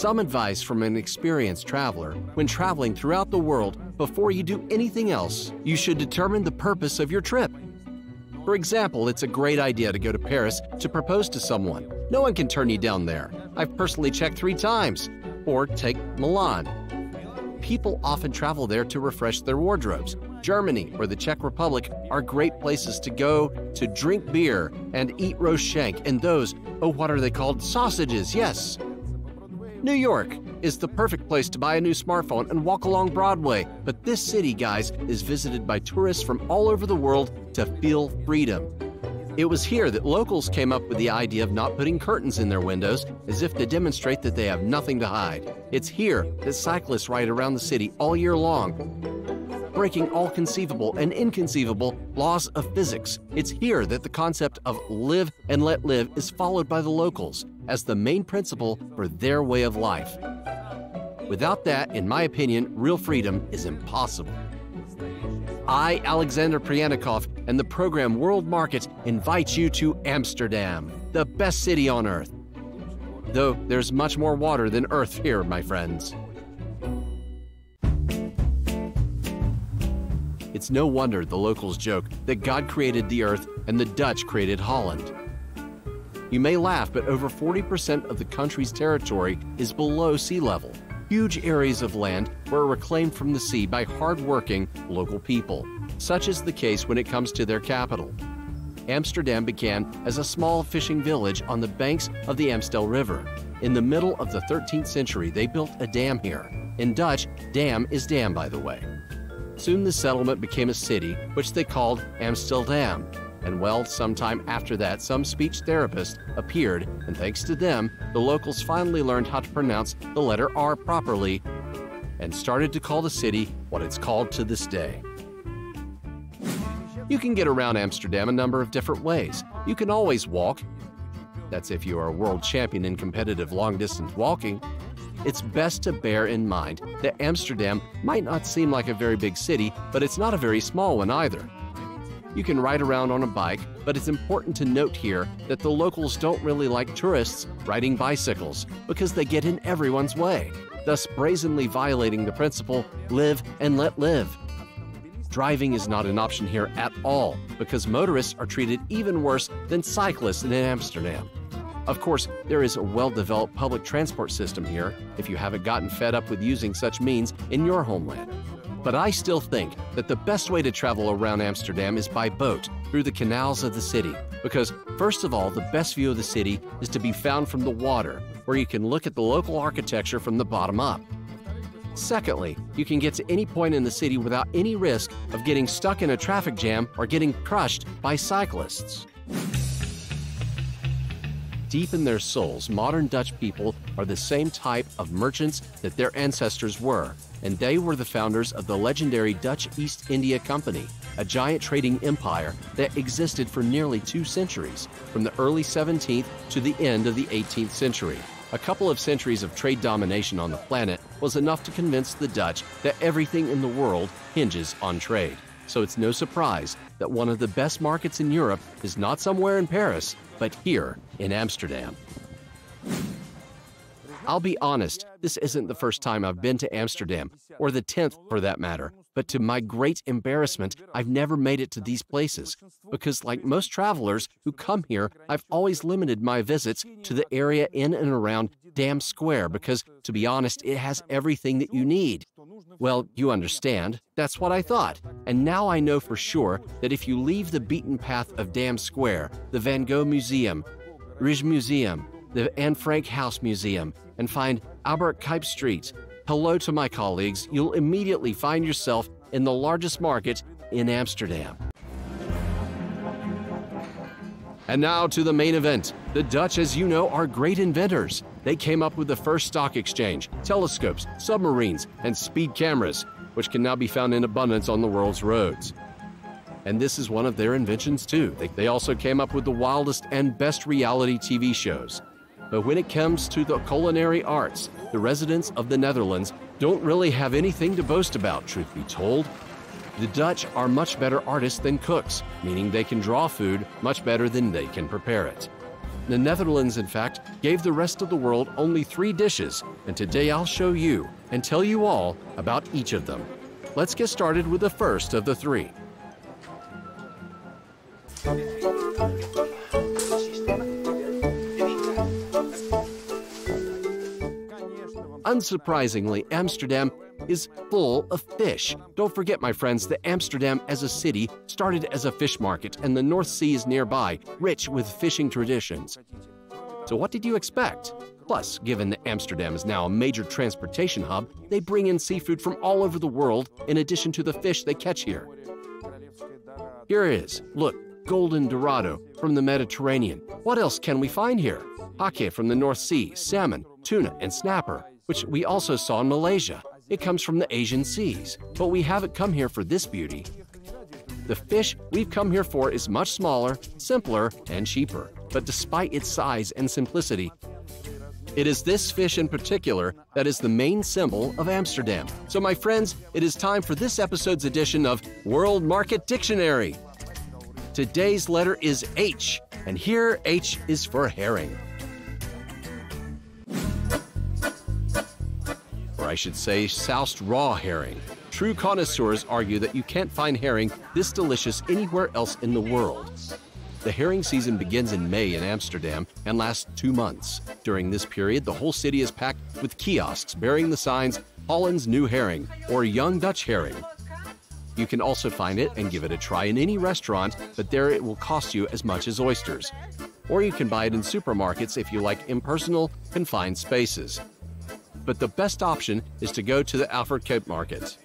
Some advice from an experienced traveler: when traveling throughout the world, before you do anything else, you should determine the purpose of your trip. For example, it's a great idea to go to Paris to propose to someone. No one can turn you down there. I've personally checked 3 times. Or take Milan. People often travel there to refresh their wardrobes. Germany or the Czech Republic are great places to go to drink beer and eat roast shank and those, oh, what are they called? Sausages, yes. New York is the perfect place to buy a new smartphone and walk along Broadway. But this city, guys, is visited by tourists from all over the world to feel freedom. It was here that locals came up with the idea of not putting curtains in their windows, as if to demonstrate that they have nothing to hide. It's here that cyclists ride around the city all year long, breaking all conceivable and inconceivable laws of physics. It's here that the concept of live and let live is followed by the locals as the main principle for their way of life. Without that, in my opinion, real freedom is impossible. I, Alexander Priyanikov, and the program World Markets invite you to Amsterdam, the best city on Earth. Though there's much more water than Earth here, my friends. It's no wonder the locals joke that God created the Earth and the Dutch created Holland. You may laugh, but over 40% of the country's territory is below sea level. Huge areas of land were reclaimed from the sea by hard-working local people. Such is the case when it comes to their capital. Amsterdam began as a small fishing village on the banks of the Amstel River. In the middle of the 13th century, they built a dam here. In Dutch, dam is dam, by the way. Soon the settlement became a city, which they called Amsterdam. And well, sometime after that, some speech therapists appeared, and thanks to them, the locals finally learned how to pronounce the letter R properly and started to call the city what it's called to this day. You can get around Amsterdam a number of different ways. You can always walk. That's if you are a world champion in competitive long-distance walking. It's best to bear in mind that Amsterdam might not seem like a very big city, but it's not a very small one either. You can ride around on a bike, but it's important to note here that the locals don't really like tourists riding bicycles because they get in everyone's way, thus brazenly violating the principle, live and let live. Driving is not an option here at all because motorists are treated even worse than cyclists in Amsterdam. Of course, there is a well-developed public transport system here if you haven't gotten fed up with using such means in your homeland. But I still think that the best way to travel around Amsterdam is by boat through the canals of the city, because first of all, the best view of the city is to be found from the water, where you can look at the local architecture from the bottom up. Secondly, you can get to any point in the city without any risk of getting stuck in a traffic jam or getting crushed by cyclists. Deep in their souls, modern Dutch people are the same type of merchants that their ancestors were, and they were the founders of the legendary Dutch East India Company, a giant trading empire that existed for nearly 2 centuries, from the early 17th to the end of the 18th century. A couple of centuries of trade domination on the planet was enough to convince the Dutch that everything in the world hinges on trade. So it's no surprise that one of the best markets in Europe is not somewhere in Paris, but here in Amsterdam. I'll be honest, this isn't the first time I've been to Amsterdam, or the 10th for that matter, but to my great embarrassment, I've never made it to these places, because like most travelers who come here, I've always limited my visits to the area in and around Dam Square, because to be honest, it has everything that you need. Well, you understand, that's what I thought. And now I know for sure that if you leave the beaten path of Dam Square, the Van Gogh Museum, Rijksmuseum, the Anne Frank House Museum, and find Albert Cuyp Street, hello to my colleagues, you'll immediately find yourself in the largest market in Amsterdam. And now to the main event. The Dutch, as you know, are great inventors. They came up with the first stock exchange, telescopes, submarines, and speed cameras, which can now be found in abundance on the world's roads. And this is one of their inventions too. They also came up with the wildest and best reality TV shows. But when it comes to the culinary arts, the residents of the Netherlands don't really have anything to boast about, truth be told. The Dutch are much better artists than cooks, meaning they can draw food much better than they can prepare it. The Netherlands, in fact, gave the rest of the world only 3 dishes, and today I'll show you and tell you all about each of them. Let's get started with the first of the 3. Unsurprisingly, Amsterdam is full of fish. Don't forget, my friends, that Amsterdam as a city started as a fish market, and the North Sea is nearby, rich with fishing traditions. So what did you expect? Plus, given that Amsterdam is now a major transportation hub, they bring in seafood from all over the world in addition to the fish they catch here. Here it is. Look, golden dorado from the Mediterranean. What else can we find here? Hake from the North Sea, salmon, tuna, and snapper, which we also saw in Malaysia. It comes from the Asian seas, but we haven't come here for this beauty. The fish we've come here for is much smaller, simpler, and cheaper. But despite its size and simplicity, it is this fish in particular that is the main symbol of Amsterdam. So my friends, it is time for this episode's edition of World Market Dictionary. Today's letter is H, and here H is for herring. I should say soused raw herring. True connoisseurs argue that you can't find herring this delicious anywhere else in the world. The herring season begins in May in Amsterdam and lasts 2 months. During this period, the whole city is packed with kiosks bearing the signs Holland's New Herring or Young Dutch Herring. You can also find it and give it a try in any restaurant, but there it will cost you as much as oysters. Or you can buy it in supermarkets if you like impersonal, confined spaces. But the best option is to go to the Albert Cuyp Market.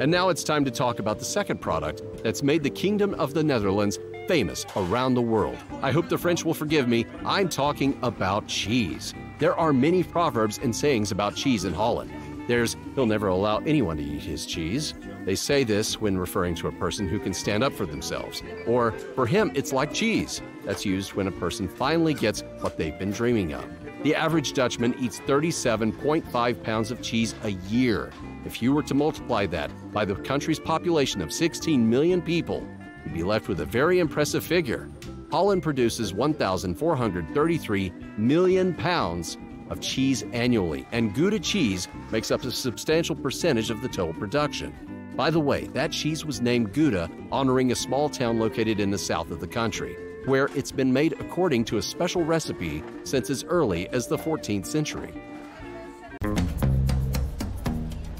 And now it's time to talk about the second product that's made the Kingdom of the Netherlands famous around the world. I hope the French will forgive me. I'm talking about cheese. There are many proverbs and sayings about cheese in Holland. There's, he'll never allow anyone to eat his cheese. They say this when referring to a person who can stand up for themselves. Or, for him, it's like cheese. That's used when a person finally gets what they've been dreaming of. The average Dutchman eats 37.5 pounds of cheese a year. If you were to multiply that by the country's population of 16 million people, you'd be left with a very impressive figure. Holland produces 1,433 million pounds of cheese annually, and Gouda cheese makes up a substantial percentage of the total production. By the way, that cheese was named Gouda, honoring a small town located in the south of the country, where it's been made according to a special recipe since as early as the 14th century.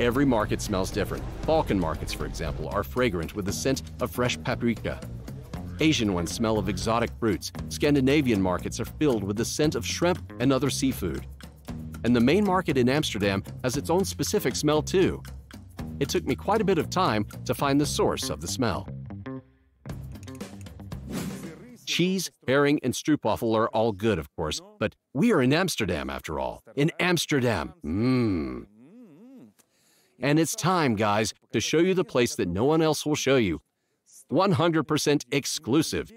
Every market smells different. Balkan markets, for example, are fragrant with the scent of fresh paprika. Asian ones smell of exotic fruits. Scandinavian markets are filled with the scent of shrimp and other seafood. And the main market in Amsterdam has its own specific smell too. It took me quite a bit of time to find the source of the smell. Cheese, herring, and stroopwafel are all good, of course, but we are in Amsterdam after all. In Amsterdam, And it's time, guys, to show you the place that no one else will show you. 100% exclusive.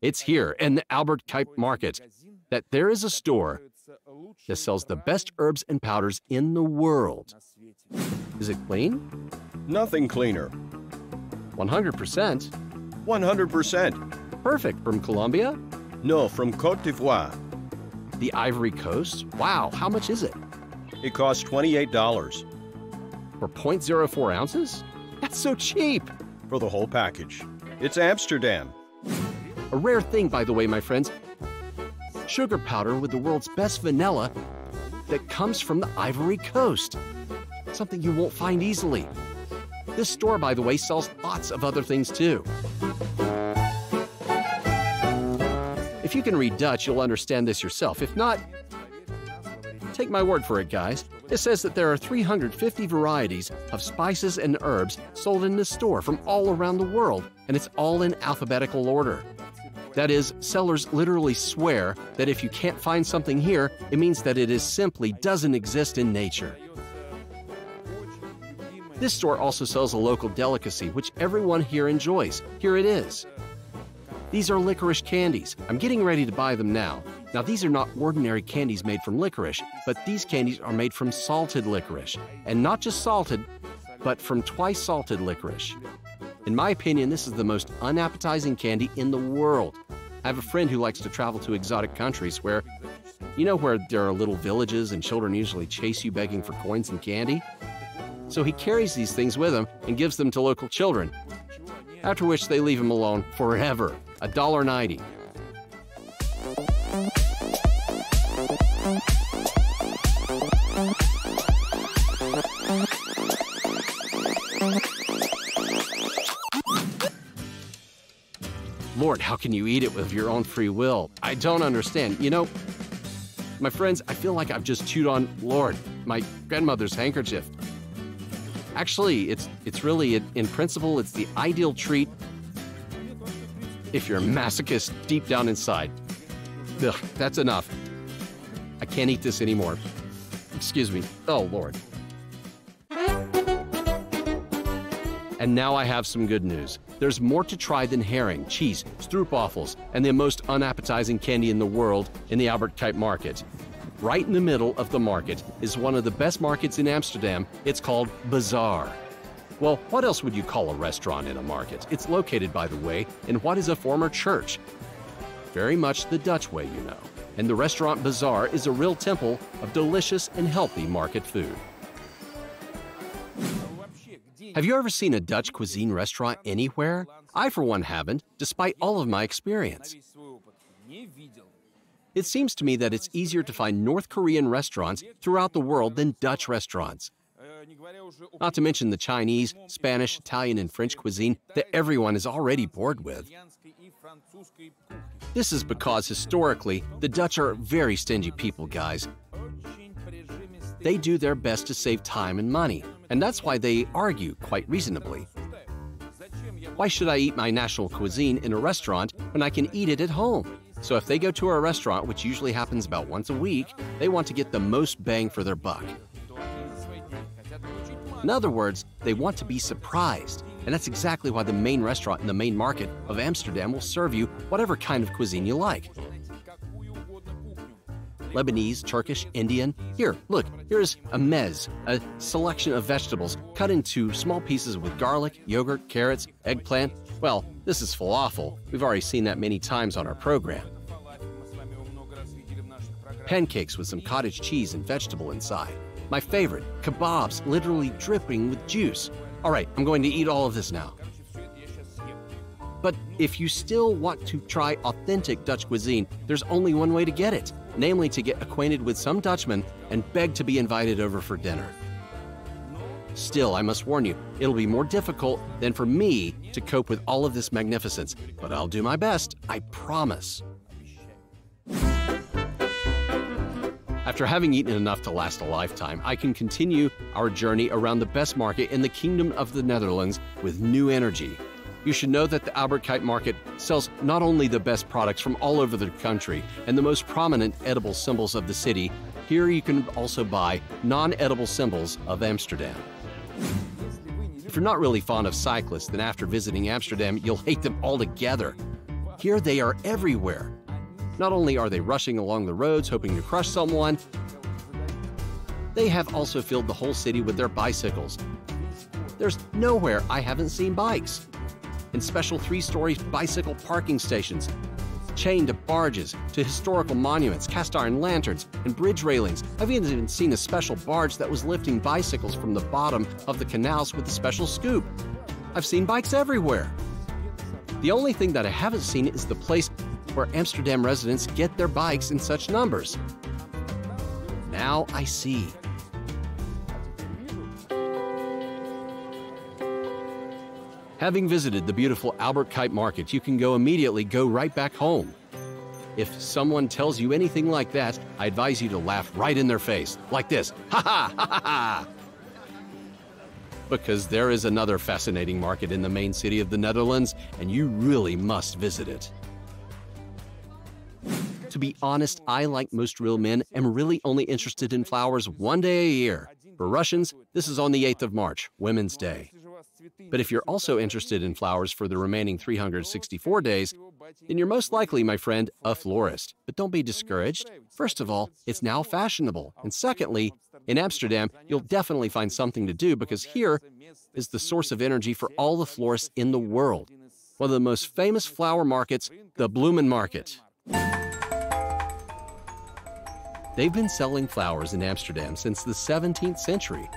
It's here in the Albert Cuyp Market that there is a store that sells the best herbs and powders in the world. Is it clean? Nothing cleaner. 100%? 100%. Perfect. From Colombia? No, from Côte d'Ivoire. The Ivory Coast? Wow, how much is it? It costs $28. For 0.04 ounces? That's so cheap. For the whole package. It's Amsterdam. A rare thing, by the way, my friends. Sugar powder with the world's best vanilla that comes from the Ivory Coast. Something you won't find easily. This store, by the way, sells lots of other things too. If you can read Dutch, you'll understand this yourself. If not, take my word for it, guys. It says that there are 350 varieties of spices and herbs sold in this store from all around the world, and it's all in alphabetical order. That is, sellers literally swear that if you can't find something here, it means that it is simply doesn't exist in nature. This store also sells a local delicacy, which everyone here enjoys. Here it is. These are licorice candies. I'm getting ready to buy them now. Now, these are not ordinary candies made from licorice, but these candies are made from salted licorice. And not just salted, but from twice salted licorice. In my opinion, this is the most unappetizing candy in the world. I have a friend who likes to travel to exotic countries where, you know, where there are little villages and children usually chase you begging for coins and candy? So he carries these things with him and gives them to local children, after which they leave him alone forever. $1.90. Lord, how can you eat it with your own free will? I don't understand. You know, my friends, I feel like I've just chewed on, Lord, my grandmother's handkerchief. Actually, it's really, in principle, it's the ideal treat if you're a masochist deep down inside. Ugh, that's enough. I can't eat this anymore. Excuse me. Oh, Lord. And now I have some good news. There's more to try than herring, cheese, stroopwafels, and the most unappetizing candy in the world in the Albert Cuyp market. Right in the middle of the market is one of the best markets in Amsterdam. It's called Bazaar. Well, what else would you call a restaurant in a market? It's located, by the way, in what is a former church. Very much the Dutch way, you know. And the restaurant Bazaar is a real temple of delicious and healthy market food. Have you ever seen a Dutch cuisine restaurant anywhere? I, for one, haven't, despite all of my experience. It seems to me that it's easier to find North Korean restaurants throughout the world than Dutch restaurants. Not to mention the Chinese, Spanish, Italian, and French cuisine that everyone is already bored with. This is because, historically, the Dutch are very stingy people, guys. They do their best to save time and money, and that's why they argue quite reasonably. Why should I eat my national cuisine in a restaurant when I can eat it at home? So if they go to a restaurant, which usually happens about once a week, they want to get the most bang for their buck. In other words, they want to be surprised, and that's exactly why the main restaurant in the main market of Amsterdam will serve you whatever kind of cuisine you like. Lebanese, Turkish, Indian. Here, look, here's a meze, a selection of vegetables cut into small pieces with garlic, yogurt, carrots, eggplant. Well, this is falafel. We've already seen that many times on our program. Pancakes with some cottage cheese and vegetable inside. My favorite, kebabs literally dripping with juice. All right, I'm going to eat all of this now. But if you still want to try authentic Dutch cuisine, there's only one way to get it, namely to get acquainted with some Dutchman and beg to be invited over for dinner. Still, I must warn you, it'll be more difficult than for me to cope with all of this magnificence, but I'll do my best, I promise. After having eaten enough to last a lifetime, I can continue our journey around the best market in the Kingdom of the Netherlands with new energy. You should know that the Albert Cuyp market sells not only the best products from all over the country and the most prominent edible symbols of the city, here you can also buy non-edible symbols of Amsterdam. If you're not really fond of cyclists, then after visiting Amsterdam, you'll hate them altogether. Here they are everywhere. Not only are they rushing along the roads hoping to crush someone, they have also filled the whole city with their bicycles. There's nowhere I haven't seen bikes. In special three-story bicycle parking stations, chained to barges, to historical monuments, cast-iron lanterns, and bridge railings. I've even seen a special barge that was lifting bicycles from the bottom of the canals with a special scoop. I've seen bikes everywhere. The only thing that I haven't seen is the place where Amsterdam residents get their bikes in such numbers. Now I see. Having visited the beautiful Albert Cuyp market, you can immediately go right back home. If someone tells you anything like that, I advise you to laugh right in their face, like this, ha ha ha ha ha. Because there is another fascinating market in the main city of the Netherlands, and you really must visit it. To be honest, I, like most real men, am really only interested in flowers one day a year. For Russians, this is on the 8th of March, Women's Day. But if you're also interested in flowers for the remaining 364 days, then you're most likely, my friend, a florist. But don't be discouraged. First of all, it's now fashionable. And secondly, in Amsterdam, you'll definitely find something to do because here is the source of energy for all the florists in the world. One of the most famous flower markets, the Bloemenmarkt. They've been selling flowers in Amsterdam since the 17th century,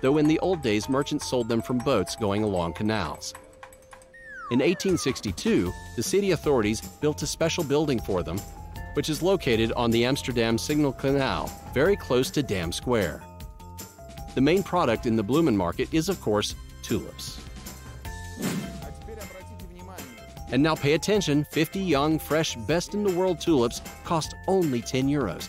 though in the old days merchants sold them from boats going along canals. In 1862, the city authorities built a special building for them, which is located on the Amsterdam Singel Canal, very close to Dam Square. The main product in the Bloemenmarkt is, of course, tulips. And now pay attention, 50 young, fresh, best-in-the-world tulips cost only 10 euros.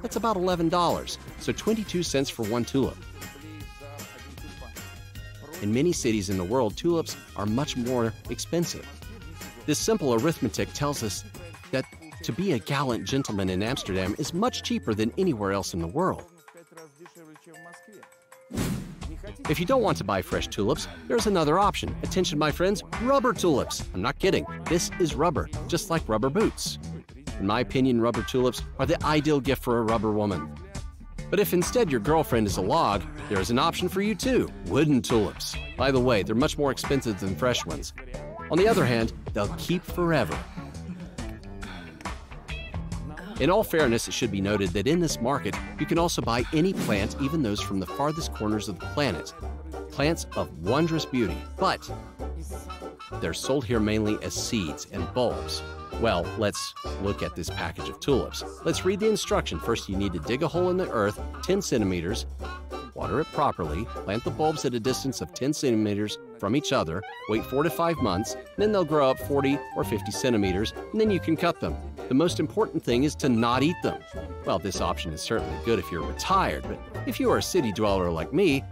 That's about $11, so 22 cents for one tulip. In many cities in the world, tulips are much more expensive. This simple arithmetic tells us that to be a gallant gentleman in Amsterdam is much cheaper than anywhere else in the world. If you don't want to buy fresh tulips, there's another option. Attention, my friends, rubber tulips. I'm not kidding. This is rubber, just like rubber boots. In my opinion, rubber tulips are the ideal gift for a rubber woman. But if instead your girlfriend is a log, there is an option for you too, wooden tulips. By the way, they're much more expensive than fresh ones. On the other hand, they'll keep forever. In all fairness, it should be noted that in this market, you can also buy any plant, even those from the farthest corners of the planet. Plants of wondrous beauty, but they're sold here mainly as seeds and bulbs. Well, let's look at this package of tulips. Let's read the instruction. First, you need to dig a hole in the earth, 10 centimeters, water it properly, plant the bulbs at a distance of 10 centimeters from each other, wait 4 to 5 months, then they'll grow up 40 or 50 centimeters, and then you can cut them. The most important thing is to not eat them. Well, this option is certainly good if you're retired, but if you are a city dweller like me,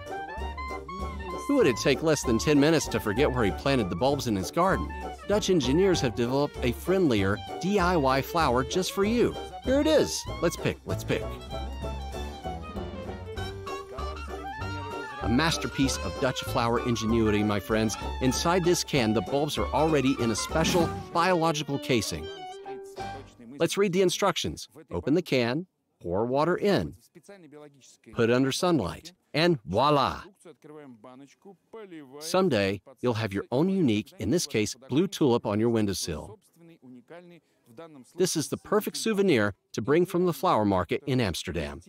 who would it take less than 10 minutes to forget where he planted the bulbs in his garden? Dutch engineers have developed a friendlier DIY flower just for you. Here it is. Let's pick, let's pick. A masterpiece of Dutch flower ingenuity, my friends. Inside this can, the bulbs are already in a special biological casing. Let's read the instructions. Open the can, pour water in, put under sunlight. And voila! Someday, you'll have your own unique, in this case, blue tulip on your windowsill. This is the perfect souvenir to bring from the flower market in Amsterdam.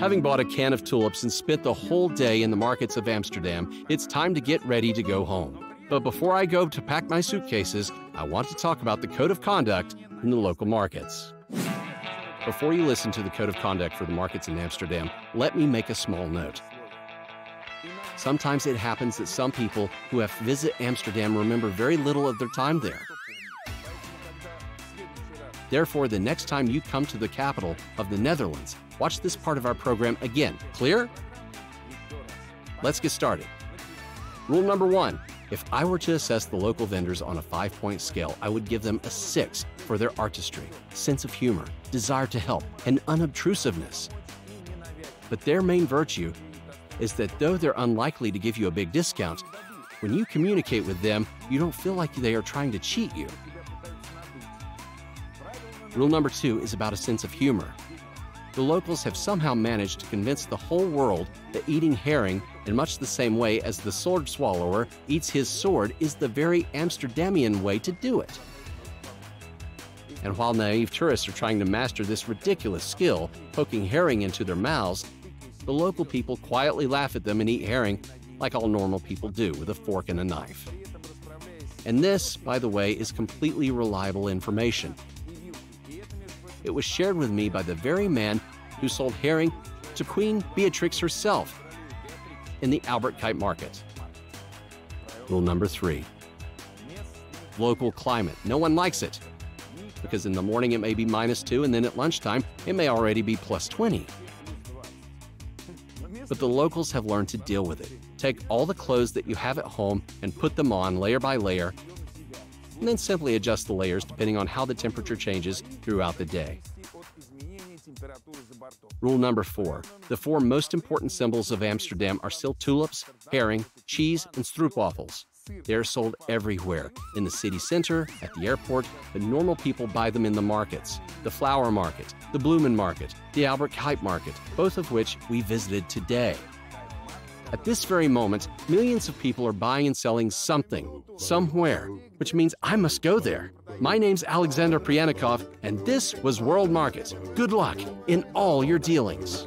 Having bought a can of tulips and spent the whole day in the markets of Amsterdam, it's time to get ready to go home. But before I go to pack my suitcases, I want to talk about the code of conduct in the local markets. Before you listen to the code of conduct for the markets in Amsterdam, let me make a small note. Sometimes it happens that some people who have visited Amsterdam remember very little of their time there. Therefore, the next time you come to the capital of the Netherlands, watch this part of our program again. Clear? Let's get started. Rule number one. If I were to assess the local vendors on a 5-point scale, I would give them a 6 for their artistry, sense of humor, desire to help, and unobtrusiveness. But their main virtue is that though they're unlikely to give you a big discount, when you communicate with them, you don't feel like they are trying to cheat you. Rule number 2 is about a sense of humor. The locals have somehow managed to convince the whole world that eating herring in much the same way as the sword swallower eats his sword is the very Amsterdamian way to do it. And while naive tourists are trying to master this ridiculous skill, poking herring into their mouths, the local people quietly laugh at them and eat herring like all normal people do, with a fork and a knife. And this, by the way, is completely reliable information. It was shared with me by the very man who sold herring to Queen Beatrix herself in the Albert Cuyp market. Rule number 3, local climate. No one likes it, because in the morning it may be -2, and then at lunchtime it may already be +20. But the locals have learned to deal with it. Take all the clothes that you have at home and put them on layer by layer, and then simply adjust the layers depending on how the temperature changes throughout the day. Rule number 4. The 4 most important symbols of Amsterdam are still tulips, herring, cheese, and stroopwafels. They are sold everywhere, in the city center, at the airport, but normal people buy them in the markets. The flower market, the Bloemenmarkt, the Albert Cuyp market, both of which we visited today. At this very moment, millions of people are buying and selling something, somewhere, which means I must go there. My name's Alexander Priyanikov, and this was World Markets. Good luck in all your dealings.